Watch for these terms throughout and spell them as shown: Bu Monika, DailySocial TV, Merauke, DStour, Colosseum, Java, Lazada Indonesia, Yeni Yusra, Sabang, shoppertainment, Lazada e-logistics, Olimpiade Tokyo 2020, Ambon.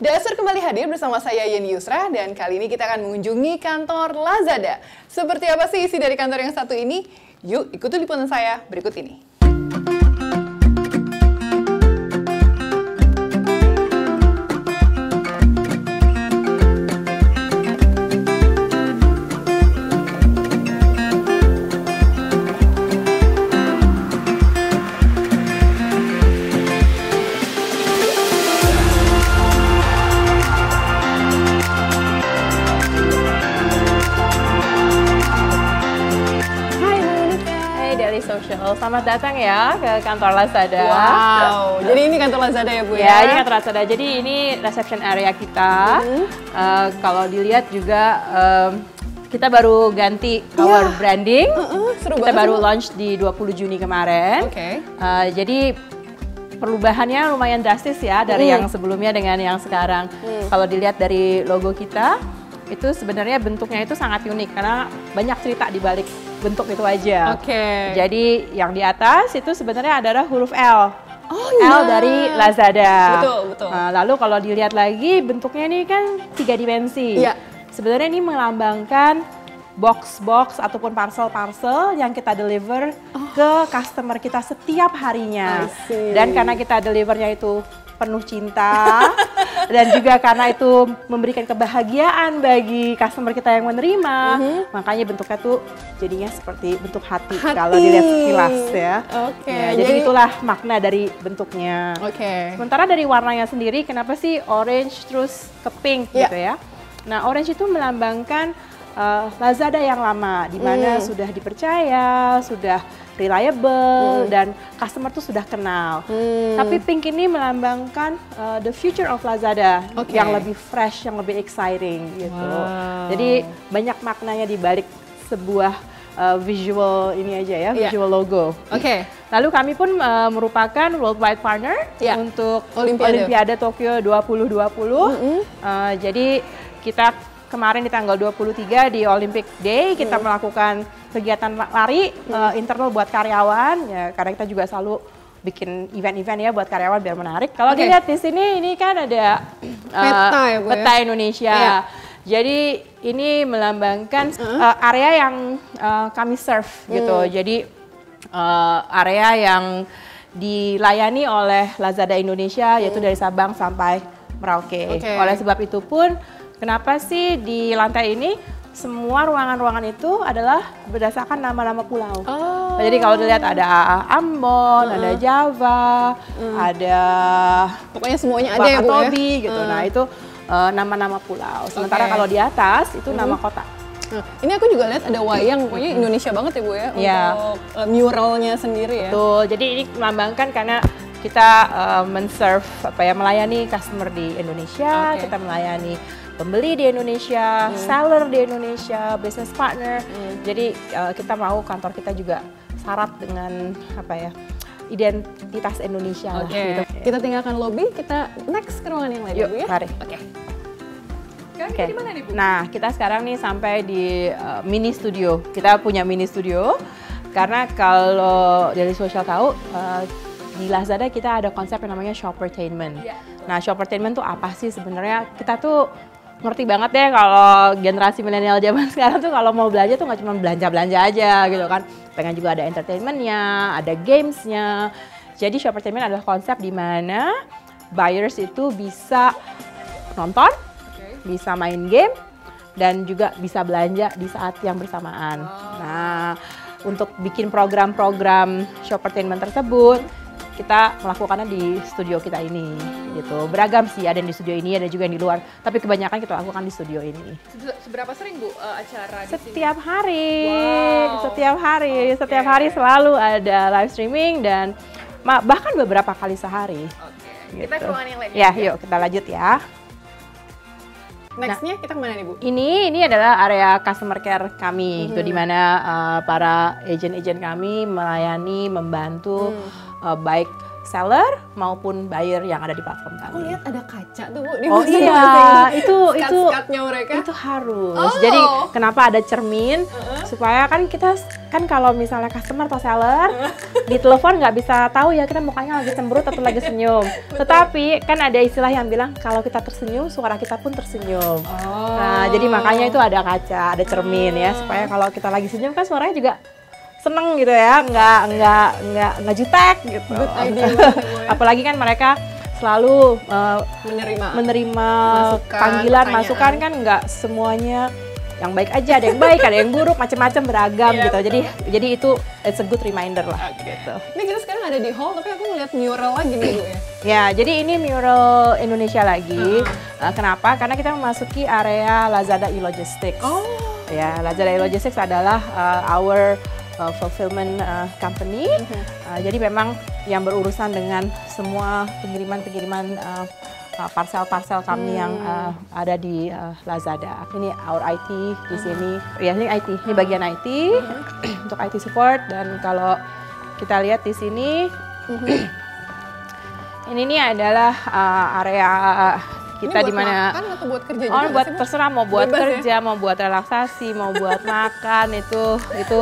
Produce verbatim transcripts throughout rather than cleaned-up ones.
DStour kembali hadir bersama saya Yeni Yusra dan kali ini kita akan mengunjungi kantor Lazada. Seperti apa sih isi dari kantor yang satu ini? Yuk ikuti liputan saya berikut ini. DailySocial, selamat datang ya ke kantor Lazada. Wow, jadi ini kantor Lazada ya Bu ya? Ya, ini kantor Lazada. Jadi ini reception area kita. Mm-hmm. uh, kalau dilihat juga um, kita baru ganti our yeah. branding. Uh-uh, seru kita banget, baru seru. launch di dua puluh Juni kemarin. Oke. Okay. Uh, jadi perubahannya lumayan drastis ya dari mm. yang sebelumnya dengan yang sekarang. Mm. Kalau dilihat dari logo kita, itu sebenarnya bentuknya itu sangat unik karena banyak cerita di balik bentuk itu aja. Oke. Okay. Jadi yang di atas itu sebenarnya adalah huruf L. Oh, L yeah. dari Lazada. Betul, betul. Nah, lalu kalau dilihat lagi bentuknya ini kan tiga dimensi. Iya. Yeah. Sebenarnya ini melambangkan box-box ataupun parcel-parcel yang kita deliver oh. ke customer kita setiap harinya. Dan karena kita delivernya itu penuh cinta dan juga karena itu memberikan kebahagiaan bagi customer kita yang menerima, mm-hmm. makanya bentuknya tuh jadinya seperti bentuk hati, hati. Kalau dilihat sekilas ya. Oke. Okay. Ya, jadi, jadi itulah makna dari bentuknya. Oke. Okay. Sementara dari warnanya sendiri, kenapa sih orange terus ke pink yeah. gitu ya? Nah, orange itu melambangkan uh, Lazada yang lama, di mana mm. sudah dipercaya, sudah reliable, hmm. dan customer tuh sudah kenal. Hmm. Tapi pink ini melambangkan uh, the future of Lazada okay. yang lebih fresh, yang lebih exciting gitu. Wow. Jadi banyak maknanya di balik sebuah uh, visual ini aja ya, visual yeah. logo. Oke. Okay. Lalu kami pun uh, merupakan worldwide partner yeah. untuk Olimpiade. Olimpiade Tokyo dua ribu dua puluh. Mm-hmm. uh, jadi kita kemarin di tanggal dua puluh tiga di Olympic Day kita hmm. melakukan kegiatan lari hmm. uh, internal buat karyawan ya, karena kita juga selalu bikin event-event ya buat karyawan biar menarik. Kalau okay. dilihat di sini ini kan ada uh, peta, ya, peta ya? Indonesia. Iya. Jadi ini melambangkan uh, area yang uh, kami serve hmm. gitu. Jadi uh, area yang dilayani oleh Lazada Indonesia hmm. yaitu dari Sabang sampai Merauke. Okay. Oleh sebab itu pun kenapa sih di lantai ini semua ruangan-ruangan itu adalah berdasarkan nama-nama pulau. Oh. Jadi kalau dilihat ada Ambon, uh-huh. ada Java, uh. ada pokoknya semuanya ada ya Bu ya. gitu. Uh. Nah, itu nama-nama uh, pulau. Sementara okay. kalau di atas itu uh-huh. nama kota. Nah, ini aku juga lihat ada wayang, pokoknya Indonesia banget ya Bu ya yeah. untuk uh, muralnya sendiri ya. Betul. Jadi ini melambangkan karena kita uh, men-serve apa ya melayani customer di Indonesia, okay. kita melayani pembeli di Indonesia, hmm. seller di Indonesia, business partner. Hmm. Jadi uh, kita mau kantor kita juga syarat dengan apa ya identitas Indonesia okay. lah. Gitu. Kita tinggalkan lobby, kita next ke ruangan yang lain Yuk, Bu ya. Mari. Oke. Okay. Okay. Dimana nih Bu? Nah kita sekarang nih sampai di uh, mini studio. Kita punya mini studio karena kalau dari DailySocial tahu. Uh, Di Lazada kita ada konsep yang namanya shoppertainment. Yeah. Nah, shoppertainment tuh apa sih sebenarnya? Kita tuh ngerti banget deh kalau generasi milenial zaman sekarang tuh kalau mau belanja tuh nggak cuma belanja-belanja aja gitu kan. Pengen juga ada entertainmentnya, ada gamesnya. Jadi shoppertainment adalah konsep di mana buyers itu bisa nonton, okay. bisa main game, dan juga bisa belanja di saat yang bersamaan. Oh. Nah, untuk bikin program-program shoppertainment tersebut, kita melakukannya di studio kita ini, gitu. Beragam sih, ada yang di studio ini, ada juga yang di luar. Tapi kebanyakan kita lakukan di studio ini. Seberapa sering Bu acara di sini? Setiap hari, wow. setiap hari, okay. setiap hari selalu ada live streaming dan bahkan beberapa kali sehari. Okay. Gitu. Kita ke ruangan yang lain. Ya, yuk kita lanjut ya. Nextnya nah, kita kemana nih Bu? Ini ini adalah area customer care kami, mm-hmm. itu di mana uh, para agent-agent kami melayani, membantu. Mm. Uh, baik seller maupun buyer yang ada di platform kami. Aku lihat ada kaca tuh Bu. Oh iya, itu itu mereka. Itu harus. Oh. Jadi kenapa ada cermin? Uh-huh. Supaya kan kita kan kalau misalnya customer atau seller uh-huh. di telepon nggak bisa tahu ya kita mukanya lagi cemberut atau lagi senyum. Tetapi kan ada istilah yang bilang kalau kita tersenyum suara kita pun tersenyum. Oh. Nah, jadi makanya itu ada kaca, ada cermin uh-huh. ya supaya kalau kita lagi senyum kan suaranya juga seneng gitu ya, nggak nggak nggak nggak jutek gitu. Good idea, apalagi kan mereka selalu uh, menerima menerima masukan, panggilan pertanyaan. Masukan kan nggak semuanya yang baik aja, ada yang baik, ada yang buruk, macam-macam beragam yeah, gitu. Betul. Jadi jadi itu it's a good reminder lah. Okay. Gitu. Ini kita sekarang ada di hall, tapi aku ngeliat mural lagi nih Bu ya. Ya, jadi ini mural Indonesia lagi. Uh-huh. uh, kenapa? Karena kita memasuki area Lazada e-logistics. Oh. Ya, Lazada e-logistics adalah uh, our Uh, fulfillment uh, company, mm-hmm. uh, jadi memang yang berurusan dengan semua pengiriman-pengiriman uh, uh, parcel-parcel kami hmm. yang uh, ada di uh, Lazada. Ini our I T di sini, mm-hmm. ya ini I T, ini bagian I T mm-hmm. untuk I T support. Dan kalau kita lihat di sini, mm-hmm. ini nih adalah uh, area uh, kita di mana buat kerja juga. Oh, buat terserah mau buat bebas, kerja, ya? Mau buat relaksasi, mau buat makan itu itu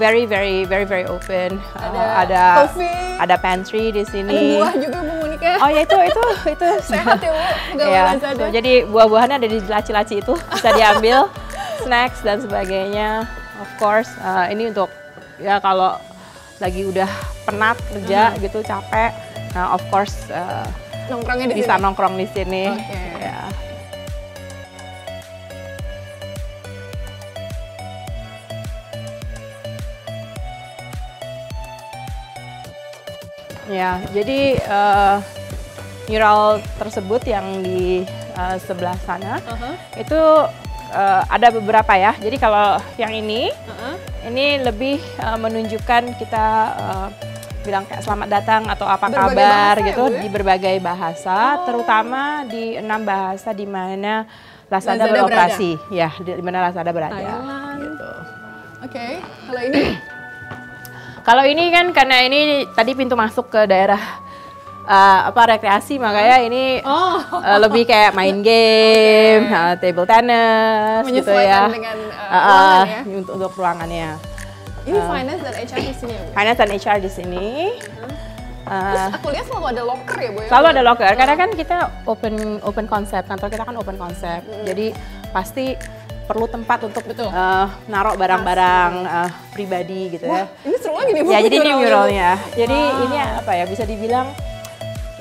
very very very very open. Ada uh, ada, ada pantry di sini. Ada buah juga Bu Monika. Oh ya itu itu itu sehat ya Bu. Ya, so, jadi buah-buahannya ada di laci-laci itu bisa diambil, snacks dan sebagainya. Of course, uh, ini untuk ya kalau lagi udah penat kerja hmm. gitu, capek. Nah, of course uh, nongkrongnya di bisa sini. Nongkrong di sini. Okay. Ya. Ya, jadi uh, mural tersebut yang di uh, sebelah sana uh-huh. itu uh, ada beberapa ya. Jadi kalau yang ini, uh-huh. ini lebih uh, menunjukkan kita uh, bilang kayak selamat datang atau apa berbagai kabar bahasa, gitu ya, di berbagai bahasa, oh. terutama di enam bahasa di mana Lazada, Lazada beroperasi, berada. Ya di mana Lazada berada. Gitu. Oke, okay. Kalau ini, kalau ini kan karena ini tadi pintu masuk ke daerah uh, apa rekreasi makanya ini oh. uh, lebih kayak main game, okay. uh, table tennis, gitu ya. Dengan, uh, uh, ruangan ya. Untuk, untuk ruangannya. Ini uh, finance dan H R di sini ya, Bu? Finance dan H R di sini. Uh, Terus aku lihat selalu ada locker ya Bu? Selalu ada locker, uh. karena kan kita open open konsep, kantor kita kan open konsep. Mm. Jadi pasti perlu tempat untuk uh, naruh barang-barang uh, pribadi gitu. Wah, ya. Ini seru lagi nih Bu. Ya jadi ini muralnya. Jadi wow. ini apa ya, bisa dibilang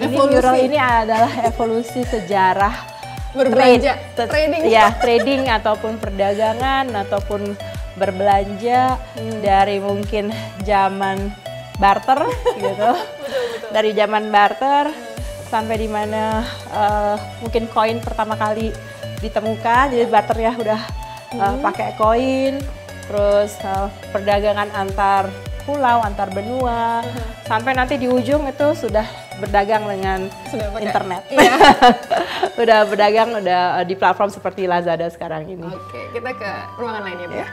ini mural ini adalah evolusi sejarah berbelanja, trade, trading. Ya, trading ataupun perdagangan ataupun berbelanja hmm. dari mungkin zaman barter gitu, betul, betul. Dari zaman barter hmm. sampai di mana uh, mungkin koin pertama kali ditemukan, jadi barternya udah uh, hmm. pakai koin, terus uh, perdagangan antar pulau, antar benua, hmm. sampai nanti di ujung itu sudah berdagang dengan sudah internet, iya. udah berdagang udah di platform seperti Lazada sekarang ini. Oke, kita ke ruangan lainnya Bu. Ya.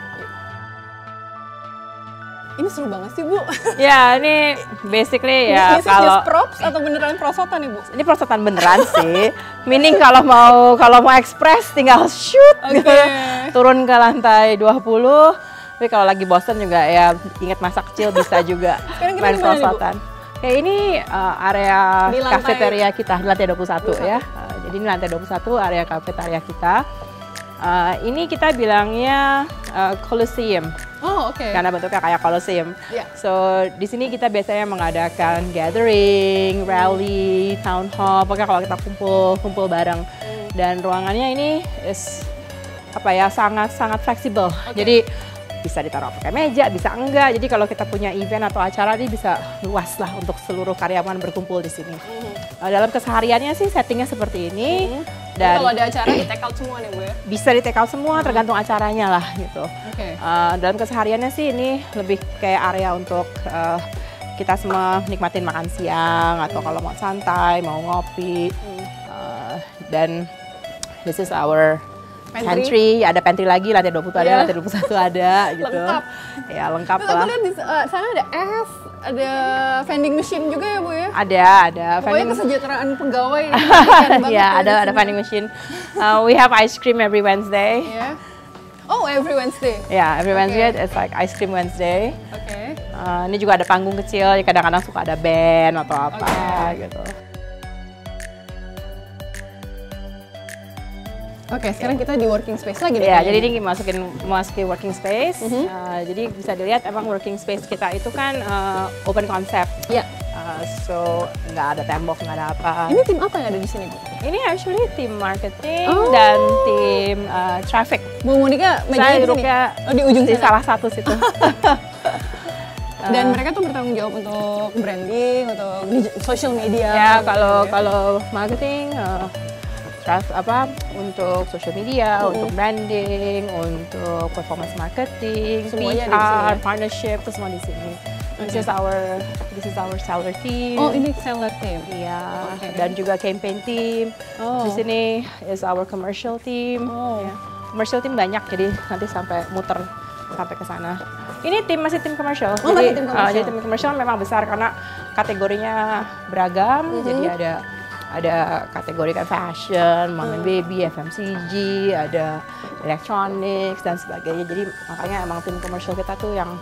Ini seru banget sih Bu. Ya ini basically ya kalau props atau beneran prosotan nih Bu? Ini prosotan beneran sih. Meaning kalau mau kalau mau ekspres tinggal shoot, okay. turun ke lantai dua puluh. Tapi kalau lagi bosen juga ya ingat masa kecil bisa juga main prosotan. Kayak ini uh, area kafeteria kita di lantai dua puluh satu ya. Uh, jadi ini lantai dua puluh satu area kafeteria kita. Uh, ini kita bilangnya uh, Colosseum. Oh, oke. Okay. Karena bentuknya kayak Colosseum. Yeah. So, di sini kita biasanya mengadakan gathering, rally, town hall, pokoknya kalau kita kumpul-kumpul bareng. Mm. Dan ruangannya ini is apa ya, sangat-sangat fleksibel. Okay. Jadi bisa ditaruh pakai meja, bisa enggak. Jadi kalau kita punya event atau acara ini bisa luas lah untuk seluruh karyawan berkumpul di sini. Mm-hmm. Dalam kesehariannya sih settingnya seperti ini. Mm-hmm. Dan kalau ada acara di take out semua nih Bu ya? Bisa di take out semua mm-hmm. tergantung acaranya lah gitu. Okay. Uh, dalam kesehariannya sih ini lebih kayak area untuk uh, kita semua nikmatin makan siang mm-hmm. atau kalau mau santai, mau ngopi. Mm-hmm. uh, dan this is our pantry, ya ada pantry lagi, lantai dua puluh yeah. ada, lantai dua puluh satu ada gitu. Lengkap. Ya lengkap. Terus lah. Terus aku lihat di uh, sana ada es, ada vending machine juga ya Bu ya? Ada, ada. Pokoknya kesejahteraan pegawai. Ya, ada ada vending machine. Uh, we have ice cream every Wednesday. Yeah. Oh, every Wednesday. Yeah, every Wednesday okay. It's like ice cream Wednesday. Oke. Okay. Uh, ini juga ada panggung kecil, kadang-kadang suka ada band atau apa okay. gitu. Oke, okay, sekarang kita di working space lagi nih. Ya, jadi ini masukin masukin working space. Mm-hmm. uh, jadi bisa dilihat emang working space kita itu kan uh, open concept. Iya. Yeah. Uh, so nggak ada tembok, nggak ada apa. Ini tim apa yang ada di sini Bu? Ini actually tim marketing oh. dan tim uh, traffic. Bu Monika manajer di sini. Oh, di ujung di sana. Salah satu situ. Dan mereka tuh bertanggung jawab untuk branding, untuk social media. Ya, kalau gitu. Kalau marketing. Uh, apa untuk social media, mm-hmm. untuk branding, untuk performance marketing, semuanya P R, di sini, ya? Partnership, itu semua di sini. Okay. This is our this is our seller team. Oh, ini seller team. Iya. Okay. Dan juga campaign team. Oh. Di sini is our commercial team. Oh. Yeah. Commercial team banyak, jadi nanti sampai muter sampai ke sana. Ini tim masih tim komersial. Oh, jadi tim komersial. Uh, jadi tim komersial memang besar karena kategorinya beragam. Mm-hmm. Jadi ada Ada kategori kan fashion, mama baby, F M C G, ada electronics dan sebagainya. Jadi makanya emang tim komersial kita tuh yang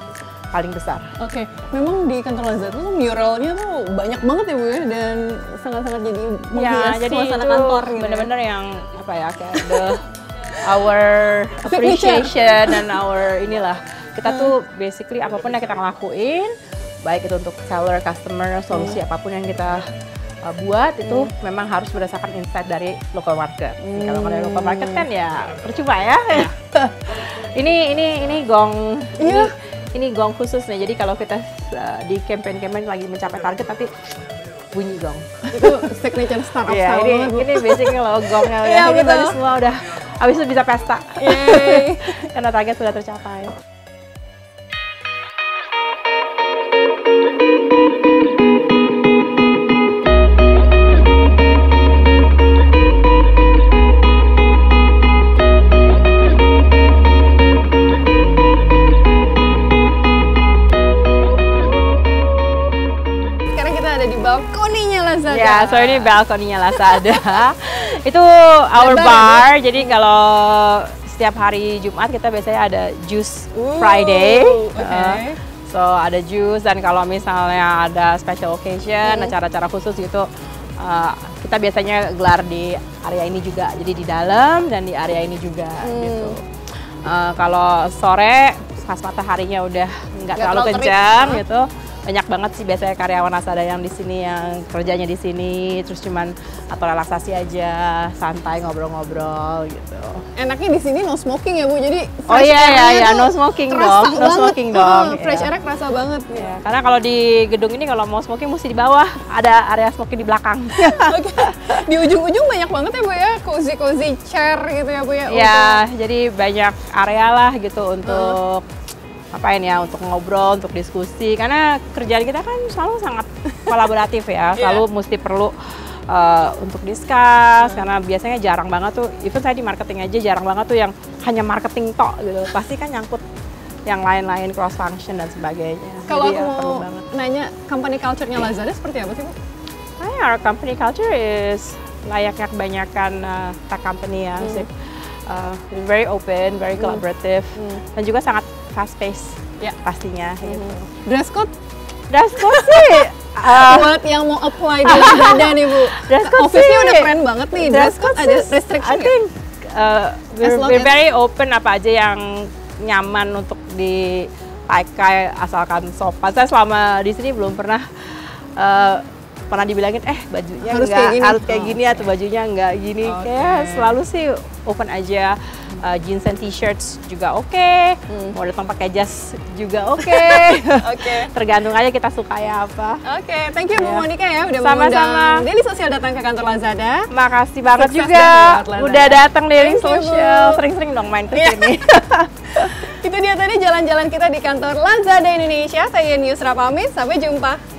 paling besar. Oke, okay. Memang di kantor Lazada tuh muralnya tuh banyak banget ya Bu ya, dan sangat-sangat jadi menghias ya, suasana kantor. Gitu bener-bener ya. Yang apa ya kayak the our appreciation dan our inilah kita tuh basically apapun yang kita ngelakuin, baik itu untuk seller, customer, solusi hmm. apapun yang kita Uh, buat itu hmm. memang harus berdasarkan insight dari local market. Hmm. Kalau dari local market kan ya percuma ya. ini ini ini gong yeah. ini, ini gong khusus nih. Jadi kalau kita uh, di campaign-campaign lagi mencapai target tapi bunyi gong. Itu signature startup yeah, ini, ini basicnya loh gongnya. Ya, ini baru semua udah habis itu bisa pesta. Karena target sudah tercapai. Ya, so ini balkoninya Lazada. Itu our bar. Jadi kalau setiap hari Jumat kita biasanya ada Juice Ooh, Friday. Okay. Uh, so ada juice dan kalau misalnya ada special occasion, acara-acara mm. khusus gitu, uh, kita biasanya gelar di area ini juga. Jadi di dalam dan di area ini juga. Mm. Gitu. Uh, kalau sore pas mataharinya udah nggak terlalu kencang terik, gitu. Banyak banget sih biasanya karyawan Lazada yang di sini yang kerjanya di sini terus cuman atau relaksasi aja santai ngobrol-ngobrol gitu. Enaknya di sini no smoking ya Bu, jadi oh iya iya ya no smoking dong, no smoking dong. Fresh air kerasa banget ya. Karena kalau di gedung ini kalau mau smoking mesti di bawah, ada area smoking di belakang. Oke. Di ujung-ujung banyak banget ya Bu ya, cozy-cozy chair gitu ya Bu ya. Iya, jadi banyak area lah gitu untuk apain ya untuk ngobrol, untuk diskusi karena kerjaan kita kan selalu sangat kolaboratif ya, selalu yeah. mesti perlu uh, untuk discuss karena biasanya jarang banget tuh, even saya di marketing aja jarang banget tuh yang hanya marketing tok gitu, pasti kan nyangkut yang lain-lain cross function dan sebagainya. Kalau aku mau nanya company culture-nya Lazada seperti apa sih Bu? Nah, our company culture is layaknya kebanyakan uh, tech company yang hmm. uh, very open, very collaborative hmm. dan juga sangat fast pace ya pastinya mm-hmm. gitu. Dress code? Dress code sih uh, buat yang mau apply di Lazada nih Bu. Dress code office-nya udah keren banget nih. Dress code ada restriction I think uh, we're, we're very open apa aja yang nyaman untuk dipakai asalkan sopan. Saya selama di sini belum pernah uh, pernah dibilangin eh bajunya harus enggak kayak gini, harus kayak gini oh, atau okay. bajunya enggak gini. Okay. Kayak selalu sih open aja. Uh, jeans and t-shirts juga oke, okay. hmm. mau datang pakai jas juga oke, okay. okay. tergantung aja kita suka ya apa. Oke, okay. thank you Bu Monika ya udah mengundang DailySocial datang ke kantor Lazada. Makasih banget sukses juga udah datang DailySocial, sering-sering dong main ke sini. Itu dia tadi jalan-jalan kita di kantor Lazada Indonesia. Saya Yeni Yusra pamit, sampai jumpa.